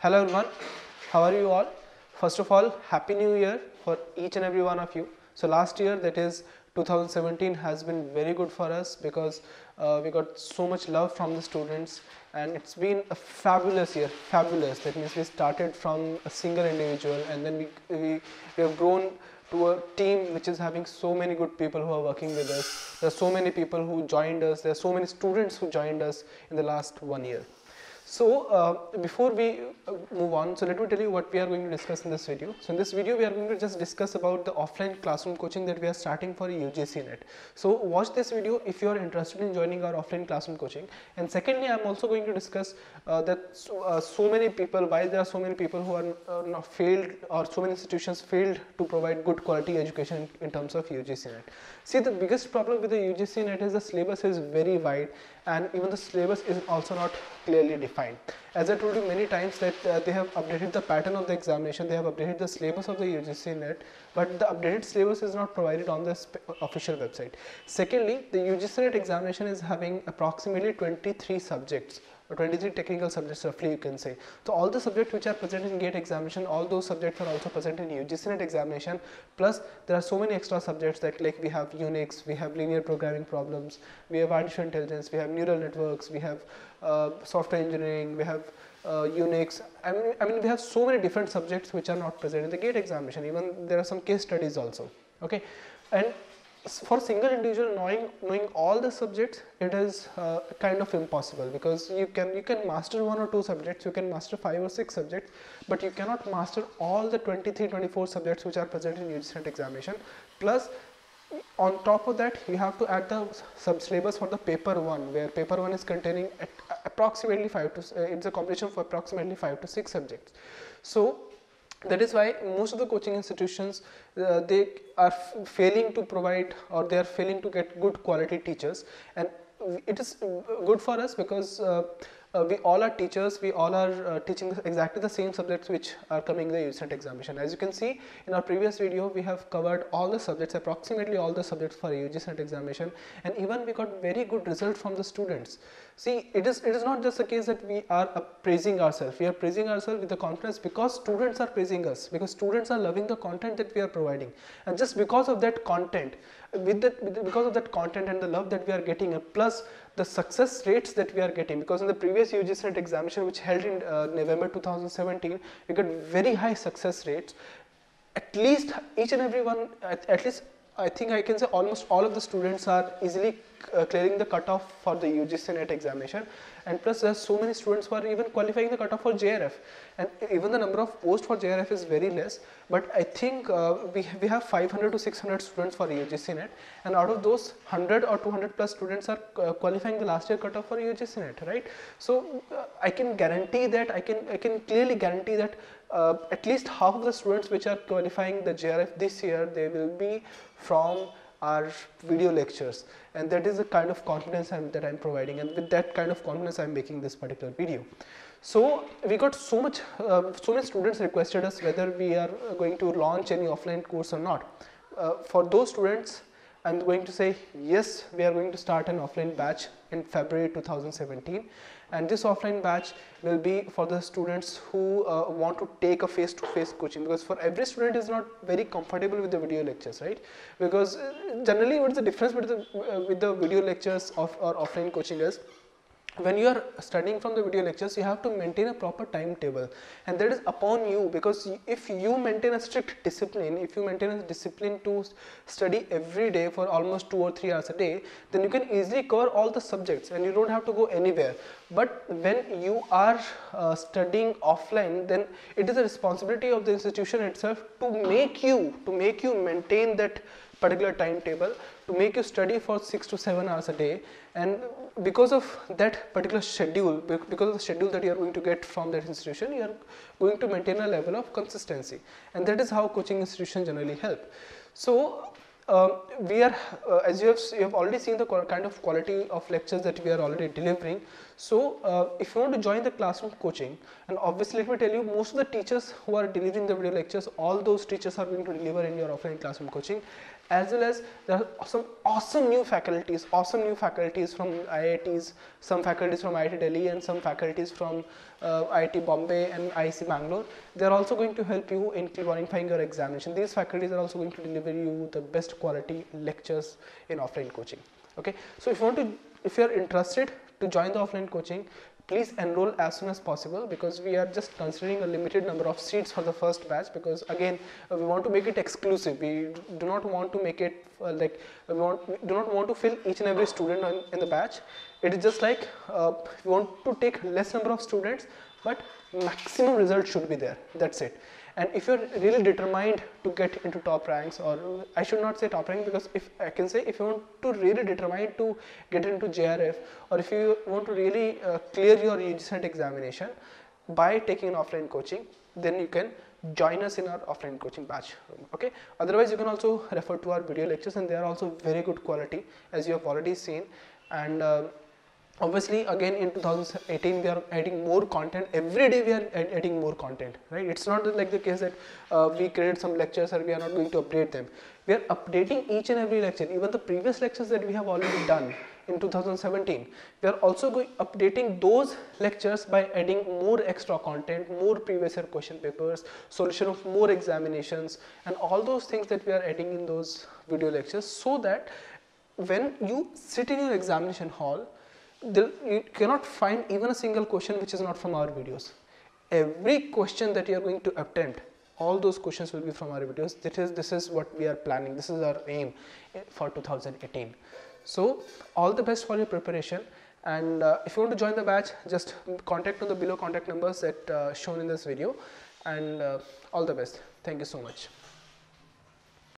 Hello everyone, how are you all? First of all, happy new year for each and every one of you. So last year, that is 2017, has been very good for us because we got so much love from the students, and it's been a fabulous year. Fabulous, that means we started from a single individual, and then we have grown to a team which is having so many good people who are working with us. There are so many people who joined us, there are so many students who joined us in the last 1 year. So, before we move on, so let me tell you what we are going to discuss in this video. So, in this video, we are going to just discuss about the offline classroom coaching that we are starting for UGC NET. So, watch this video if you are interested in joining our offline classroom coaching. And secondly, I am also going to discuss that so many people, why there are so many people who are not failed, or so many institutions failed to provide good quality education in terms of UGC NET. See, the biggest problem with the UGC NET is the syllabus is very wide, and even the syllabus is also not clearly defined. As I told you many times that they have updated the pattern of the examination, they have updated the syllabus of the UGC NET, but the updated syllabus is not provided on the official website. Secondly, the UGC NET examination is having approximately 23 subjects, or 23 technical subjects roughly, you can say. So, all the subjects which are present in GATE examination, all those subjects are also present in UGC NET examination, plus there are so many extra subjects that, like, we have UNIX, we have linear programming problems, we have artificial intelligence, we have neural networks, we have software engineering, we have UNIX. I mean, we have so many different subjects which are not present in the GATE examination. Even there are some case studies also. Okay, and for single individual knowing all the subjects, it is kind of impossible, because you can master one or two subjects, you can master 5 or 6 subjects, but you cannot master all the 23-24 subjects which are present in UGC NET examination. Plus, on top of that, you have to add the sub-syllabus for the paper 1, where paper 1 is containing approximately 5 to, it's a compilation for approximately 5 to 6 subjects. So, that is why most of the coaching institutions they are failing to provide, or they are failing to get good quality teachers, and it is good for us because we all are teachers, we all are teaching exactly the same subjects which are coming in the UGC NET examination. As you can see in our previous video, we have covered all the subjects, approximately all the subjects for UGC NET examination, and even we got very good result from the students. See, it is not just the case that we are praising ourselves. We are praising ourselves with the confidence because students are praising us, because students are loving the content that we are providing, and just because of that content, because of that content and the love that we are getting, and plus the success rates that we are getting, because in the previous UGC NET examination which held in November 2017, we got very high success rates. At least each and every one, at least I think I can say almost all of the students are easily clearing the cutoff for the UGC NET examination, and plus there are so many students who are even qualifying the cutoff for JRF, and even the number of posts for JRF is very less, but I think we have 500 to 600 students for UGC NET, and out of those 100 or 200 plus students are qualifying the last year cutoff for UGC NET, right? So, I can guarantee that, I can clearly guarantee that at least half of the students which are qualifying the JRF this year, they will be from our video lectures, and that is the kind of confidence that I am providing, and with that kind of confidence I am making this particular video. So, we got so much, so many students requested us whether we are going to launch any offline course or not. For those students, I am going to say yes, we are going to start an offline batch in February 2017, and this offline batch will be for the students who want to take a face-to-face coaching, because for every student is not very comfortable with the video lectures, right? Because generally, what is the difference with the video lectures or offline coaching is, when you are studying from the video lectures, you have to maintain a proper timetable, and that is upon you, because if you maintain a strict discipline, if you maintain a discipline to study every day for almost 2 or 3 hours a day, then you can easily cover all the subjects and you don't have to go anywhere. But when you are studying offline, then it is a responsibility of the institution itself to make you maintain that particular timetable, to make you study for 6 to 7 hours a day, and because of that particular schedule, because of the schedule that you are going to get from that institution, you are going to maintain a level of consistency, and that is how coaching institutions generally help. So, we are, as you have already seen the kind of quality of lectures that we are already delivering. So, if you want to join the classroom coaching, and obviously let me tell you, most of the teachers who are delivering the video lectures, all those teachers are going to deliver in your offline classroom coaching, as well as there are some awesome new faculties from IITs, some faculties from IIT Delhi and some faculties from IIT Bombay and IIT Bangalore. They are also going to help you in qualifying your examination. These faculties are also going to deliver you the best quality lectures in offline coaching. Okay. So, if you are interested to join the offline coaching, please enroll as soon as possible, because we are just considering a limited number of seats for the first batch, because again we want to make it exclusive. We do not want to make it we do not want to fill each and every student in the batch. It is just like we want to take less number of students, but maximum result should be there, that is it. And if you are really determined to get into top ranks, or I should not say top rank, because if I can say, if you want to really determine to get into JRF, or if you want to really clear your UGC NET examination by taking an offline coaching, then you can join us in our offline coaching batch room, okay. Otherwise, you can also refer to our video lectures, and they are also very good quality, as you have already seen. And obviously, again in 2018 we are adding more content. Every day we are adding more content, right? It is not like the case that we created some lectures and we are not going to update them. We are updating each and every lecture, even the previous lectures that we have already done in 2017. We are also updating those lectures by adding more extra content, more previous year question papers, solution of more examinations, and all those things that we are adding in those video lectures, so that when you sit in your examination hall, you cannot find even a single question which is not from our videos. Every question that you are going to attempt, all those questions will be from our videos. This is what we are planning. This is our aim for 2018. So, all the best for your preparation. And if you want to join the batch, just contact on the below contact numbers that shown in this video. And all the best. Thank you so much.